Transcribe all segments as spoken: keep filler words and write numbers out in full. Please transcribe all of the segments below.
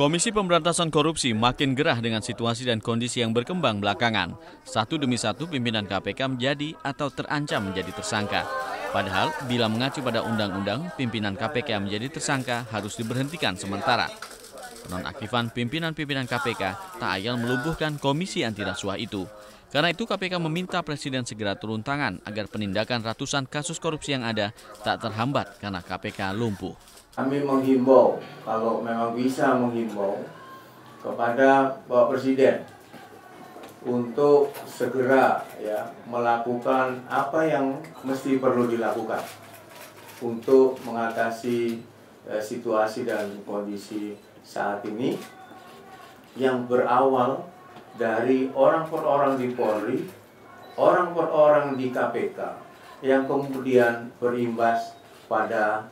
Komisi Pemberantasan Korupsi makin gerah dengan situasi dan kondisi yang berkembang belakangan. Satu demi satu pimpinan K P K menjadi atau terancam menjadi tersangka. Padahal, bila mengacu pada undang-undang, pimpinan K P K menjadi tersangka harus diberhentikan sementara. Penonaktifan pimpinan-pimpinan K P K tak ayal melumpuhkan Komisi Anti Rasuah itu. Karena itu K P K meminta Presiden segera turun tangan agar penindakan ratusan kasus korupsi yang ada tak terhambat karena K P K lumpuh. Kami menghimbau, kalau memang bisa menghimbau kepada Bapak Presiden untuk segera ya melakukan apa yang mesti perlu dilakukan untuk mengatasi eh, situasi dan kondisi saat ini yang berawal dari orang per orang di Polri, orang per orang di K P K yang kemudian berimbas pada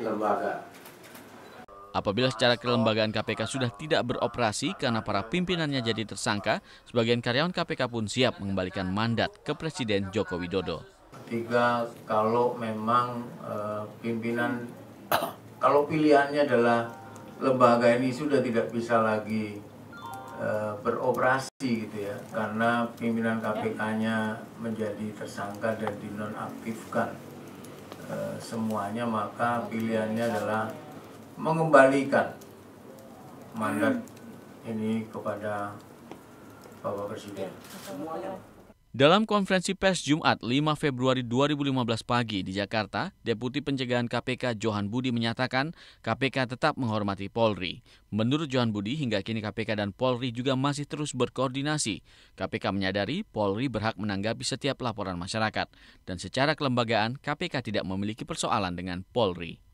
lembaga. Apabila secara kelembagaan K P K sudah tidak beroperasi karena para pimpinannya jadi tersangka, sebagian karyawan K P K pun siap mengembalikan mandat ke Presiden Joko Widodo. Ketiga, kalau memang e, pimpinan, kalau pilihannya adalah lembaga ini sudah tidak bisa lagi e, beroperasi gitu ya, karena pimpinan K P K-nya menjadi tersangka dan dinonaktifkan semuanya, maka pilihannya adalah mengembalikan mandat ini kepada Bapak Presiden. Dalam konferensi pers Jumat lima Februari dua ribu lima belas pagi di Jakarta, Deputi Pencegahan K P K Johan Budi menyatakan K P K tetap menghormati Polri. Menurut Johan Budi, hingga kini K P K dan Polri juga masih terus berkoordinasi. K P K menyadari Polri berhak menanggapi setiap laporan masyarakat, dan secara kelembagaan K P K tidak memiliki persoalan dengan Polri.